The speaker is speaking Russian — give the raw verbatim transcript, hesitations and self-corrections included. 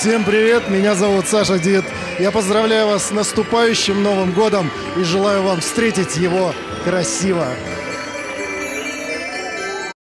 Всем привет, меня зовут Саша Дит. Я поздравляю вас с наступающим Новым годом и желаю вам встретить его красиво.